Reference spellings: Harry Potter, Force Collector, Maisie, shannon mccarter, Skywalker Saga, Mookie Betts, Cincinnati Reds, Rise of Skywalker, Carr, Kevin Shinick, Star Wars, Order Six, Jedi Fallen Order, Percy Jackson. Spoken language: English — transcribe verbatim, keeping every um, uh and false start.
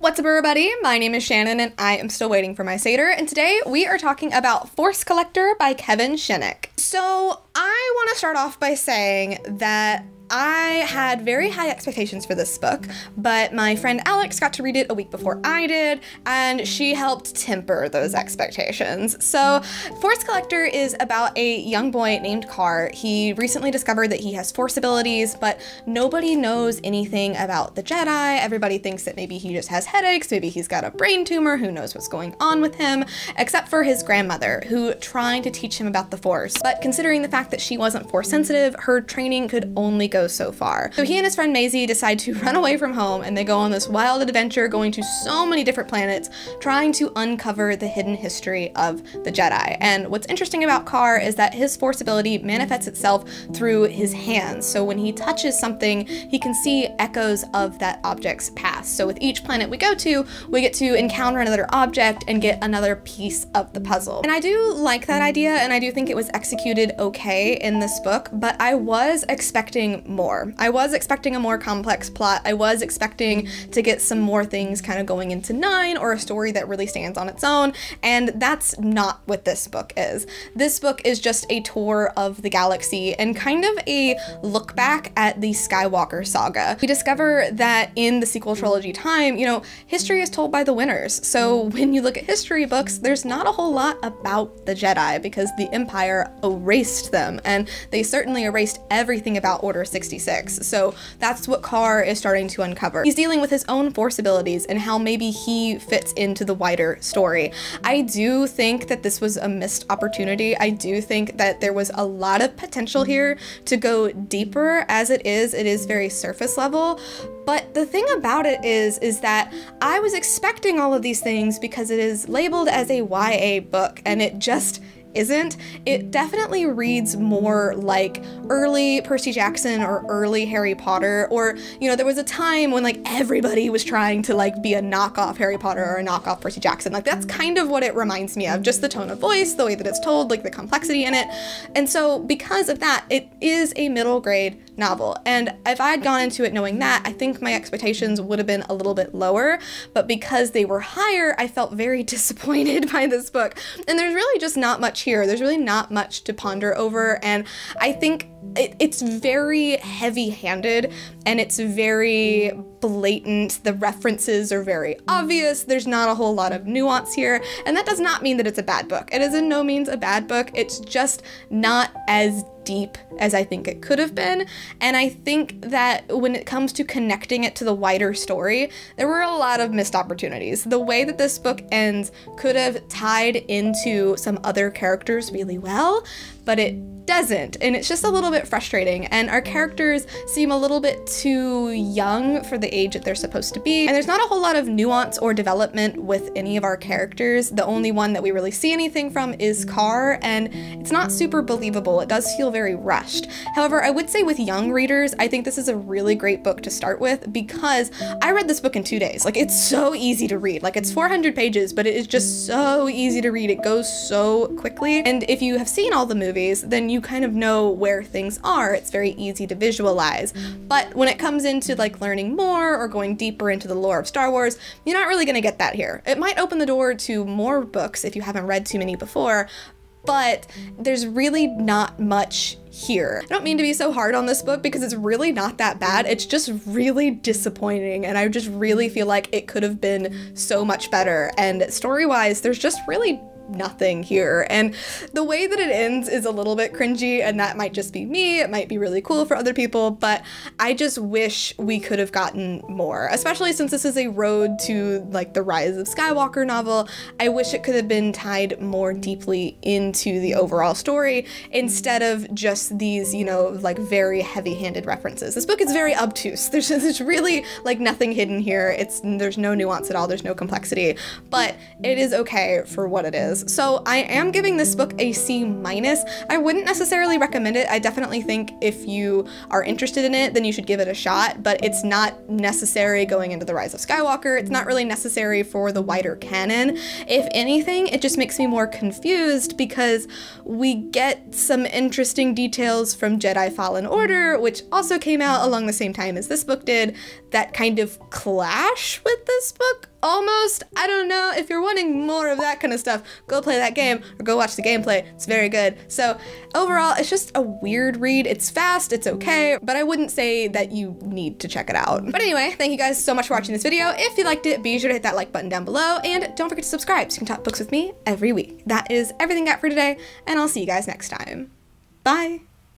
What's up, everybody? My name is Shannon and I am still waiting for my Seder, and today we are talking about Force Collector by Kevin Shinick. So I want to start off by saying that I had very high expectations for this book, but my friend Alex got to read it a week before I did, and she helped temper those expectations. So Force Collector is about a young boy named Carr. He recently discovered that he has Force abilities, but nobody knows anything about the Jedi. Everybody thinks that maybe he just has headaches, maybe he's got a brain tumor, who knows what's going on with him, except for his grandmother, who tried to teach him about the Force. But considering the fact that she wasn't Force sensitive, her training could only go so far. So he and his friend Maisie decide to run away from home, and they go on this wild adventure going to so many different planets trying to uncover the hidden history of the Jedi. And what's interesting about Carr is that his Force ability manifests itself through his hands. So when he touches something, he can see echoes of that object's past. So with each planet we go to, we get to encounter another object and get another piece of the puzzle. And I do like that idea, and I do think it was executed okay in this book, but I was expecting more. I was expecting a more complex plot. I was expecting to get some more things kind of going into nine, or a story that really stands on its own, and that's not what this book is. This book is just a tour of the galaxy and kind of a look back at the Skywalker saga. We discover that in the sequel trilogy time, you know, history is told by the winners. So when you look at history books, there's not a whole lot about the Jedi because the Empire erased them, and they certainly erased everything about Order Six. So that's what Carr is starting to uncover. He's dealing with his own Force abilities and how maybe he fits into the wider story. I do think that this was a missed opportunity. I do think that there was a lot of potential here to go deeper. As it is, it is very surface level. But the thing about it is, is that I was expecting all of these things because it is labeled as a Y A book, and it just isn't. It definitely reads more like early Percy Jackson or early Harry Potter, or, you know, there was a time when like everybody was trying to like be a knockoff Harry Potter or a knockoff Percy Jackson. Like that's kind of what it reminds me of, just the tone of voice, the way that it's told, like the complexity in it. And so because of that, it is a middle grade novel. And if I had gone into it knowing that, I think my expectations would have been a little bit lower, but because they were higher, I felt very disappointed by this book. And there's really just not much here. There's really not much to ponder over, and I think it, it's very heavy-handed, and it's very blatant. The references are very obvious. There's not a whole lot of nuance here, and that does not mean that it's a bad book. It is in no means a bad book. It's just not as deep as I think it could have been. And I think that when it comes to connecting it to the wider story, there were a lot of missed opportunities. The way that this book ends could have tied into some other characters really well, but it doesn't, and it's just a little bit frustrating, and our characters seem a little bit too young for the age that they're supposed to be, and there's not a whole lot of nuance or development with any of our characters. The only one that we really see anything from is Carr, and it's not super believable. It does feel very very rushed. However, I would say with young readers, I think this is a really great book to start with, because I read this book in two days. Like, it's so easy to read. Like, it's four hundred pages, but it is just so easy to read. It goes so quickly. And if you have seen all the movies, then you kind of know where things are. It's very easy to visualize. But when it comes into like learning more or going deeper into the lore of Star Wars, you're not really going to get that here. It might open the door to more books if you haven't read too many before, but there's really not much here. I don't mean to be so hard on this book because it's really not that bad. It's just really disappointing, and I just really feel like it could have been so much better. And story-wise, there's just really nothing here, and the way that it ends is a little bit cringy, and that might just be me. It might be really cool for other people, but I just wish we could have gotten more, especially since this is a road to like the Rise of Skywalker novel. I wish it could have been tied more deeply into the overall story instead of just these, you know, like very heavy-handed references. This book is very obtuse. There's, there's really like nothing hidden here. It's there's no nuance at all. There's no complexity, but it is okay for what it is. So I am giving this book a C minus. I wouldn't necessarily recommend it. I definitely think if you are interested in it, then you should give it a shot, but it's not necessary going into the Rise of Skywalker. It's not really necessary for the wider canon. If anything, it just makes me more confused because we get some interesting details from Jedi Fallen Order, which also came out along the same time as this book did, that kind of clash with this book almost. I don't know. If you're wanting more of that kind of stuff, go play that game or go watch the gameplay. It's very good. So overall, it's just a weird read. It's fast, it's okay, but I wouldn't say that you need to check it out. But anyway, thank you guys so much for watching this video. If you liked it, be sure to hit that like button down below and don't forget to subscribe so you can talk books with me every week. That is everything I got for today, and I'll see you guys next time. Bye.